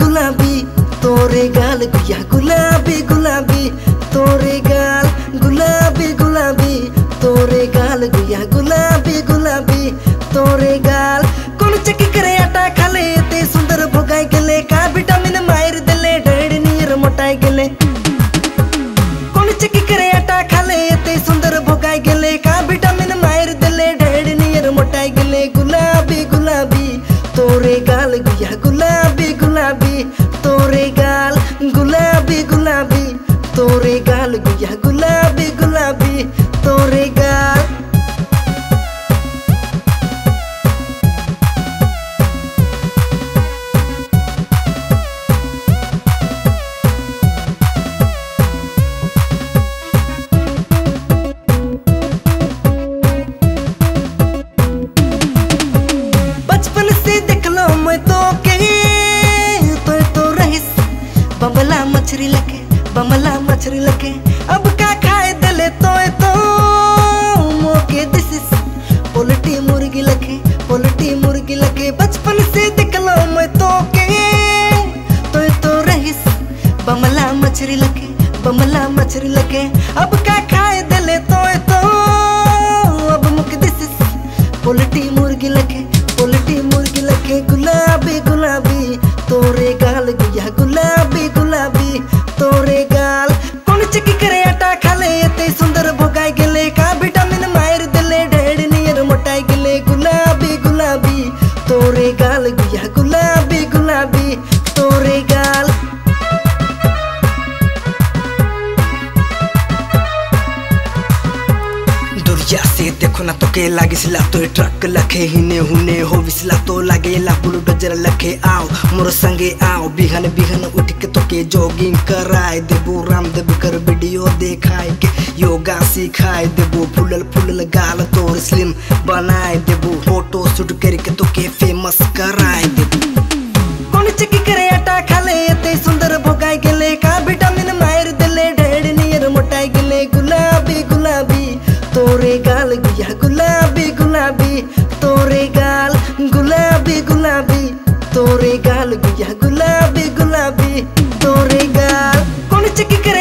गुलाबी तोरे गाल गुया गुलाबी गुलाबी तोरे गाल गुलाबी गुलाबी तोरे गाल गुया गुलाबी गुलाबी तोरे गाल कोन चकी करे आटा खाले ते सुंदर भोगाय गेले का विटामिन मायर देले डेढ़ नीर मोटाय गेले कोन चकी करे आटा खाले ते सुंदर भोगाय गेले का विटामिन मायर देले डेढ़ नीर मोटाय गेले गुलाबी गुलाबी तोरे गाल गुया गुलाबी गुलाबी तोरे गाल गुलाबी गुलाबी तोरे गाल गुया गुलाबी गुलाबी तोरे गाल बचपन से देखलो मैं तो के तो रहिस बमला मछरी लगे अब का खाए दले तो मोके दिसिस पोलटी मुर्गी लगे बचपन से देखलो मैं तो के तो रहिस बमला मछरी लगे अब का खाए दले तो अब मोके दिसिस पोलटी मुर्गी लगे गुलाबी गुलाबी तोरे गाल गुया गुलाबी गुलाबी तोरे गाल कोन चकी करे आटा खाले ते सुंदर भोगाय गेले का विटामिन मायर देले डेढ़ नियर मोटाय गेले गुलाबी गुलाबी तोरे गाल गुया गुलाबी गुलाबी तोरे गाल दुरिया से देखो ना तो के लागे सिला तो ट्रक लखे हिने हुने हो विसला तो लागे ला पुल गजर लखे आओ मोर संगे आओ बिहन बिहन उठ के तो के जॉगिंग कराए देबो रामदेव कर वीडियो देखाए के योगा सिखाए देबो फुलल फुलल गाल तोर स्लिम बनाए देबो फोटो शूट करके तो के फेमस कराए देबो कोन चकी करे आटा खाले ते सुंदर भोगाय गेले का विटामिन मायर देले ढेड़ नियर मोटाय गेले गुलाबी गुलाबी तोरे गाल गुया गुलाबी गुलाबी तोरे गाल गुया गुलाबी गुलाबी तोरे गाल कोन चकी करे